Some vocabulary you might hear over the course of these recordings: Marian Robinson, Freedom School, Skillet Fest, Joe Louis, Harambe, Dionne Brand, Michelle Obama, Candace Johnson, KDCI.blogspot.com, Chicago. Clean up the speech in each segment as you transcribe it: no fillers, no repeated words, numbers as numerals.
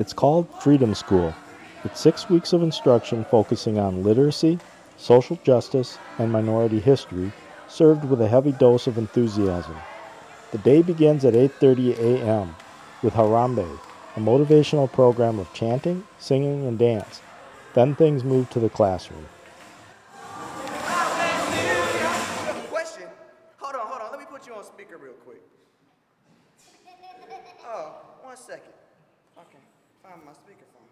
It's called Freedom School. It's 6 weeks of instruction focusing on literacy, social justice, and minority history, served with a heavy dose of enthusiasm. The day begins at 8:30 a.m. with Harambe, a motivational program of chanting, singing, and dance. Then things move to the classroom. Question? Hold on. Let me put you on speaker real quick. Oh, 1 second. Okay. Find my speakerphone.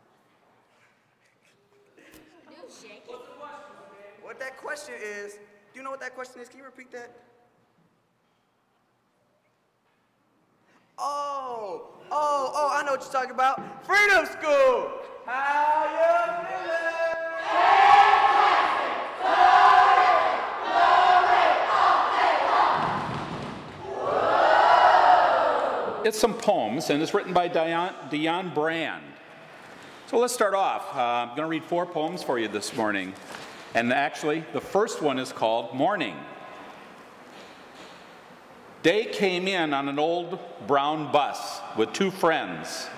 What that question is, do you know what that question is? Can you repeat that? Oh, I know what you're talking about. Freedom School! How you feeling? It's some poems, and it's written by Dionne Brand. So let's start off. I'm going to read 4 poems for you this morning. And actually, the first one is called Morning. Day came in on an old brown bus with 2 friends.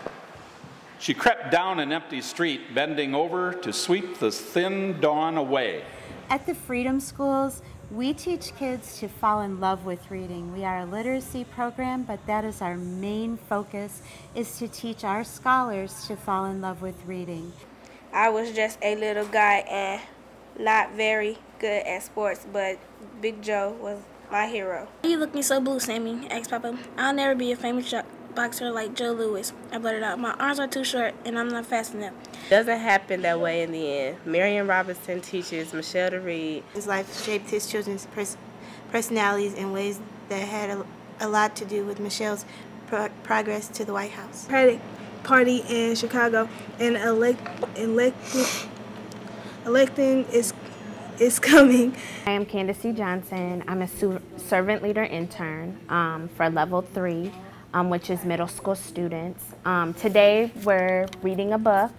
She crept down an empty street, bending over to sweep the thin dawn away. At the Freedom Schools, we teach kids to fall in love with reading. We are a literacy program, but that is our main focus, is to teach our scholars to fall in love with reading. I was just a little guy and not very good at sports, but Big Joe was my hero. You look me so blue, Sammy, asked Papa. I'll never be a famous boxer like Joe Louis. I blurted out, my arms are too short and I'm not fast enough. It doesn't happen that way in the end. Marian Robinson teaches Michelle to read. His life shaped his children's personalities in ways that had a lot to do with Michelle's progress to the White House. Party in Chicago and electing is coming. I am Candace Johnson. I'm a servant leader intern for level 3, which is middle school students. Today we're reading a book,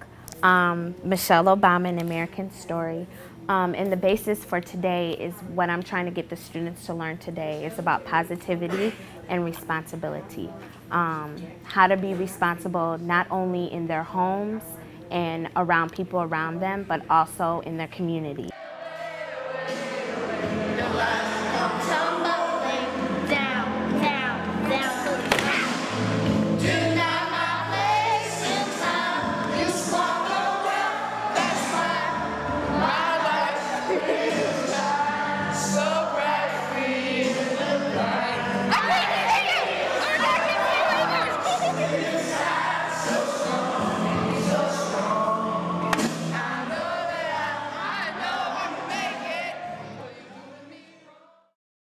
Michelle Obama, An American Story. And the basis for today is what I'm trying to get the students to learn today. It's about positivity and responsibility. How to be responsible not only in their homes and around people around them, but also in their community.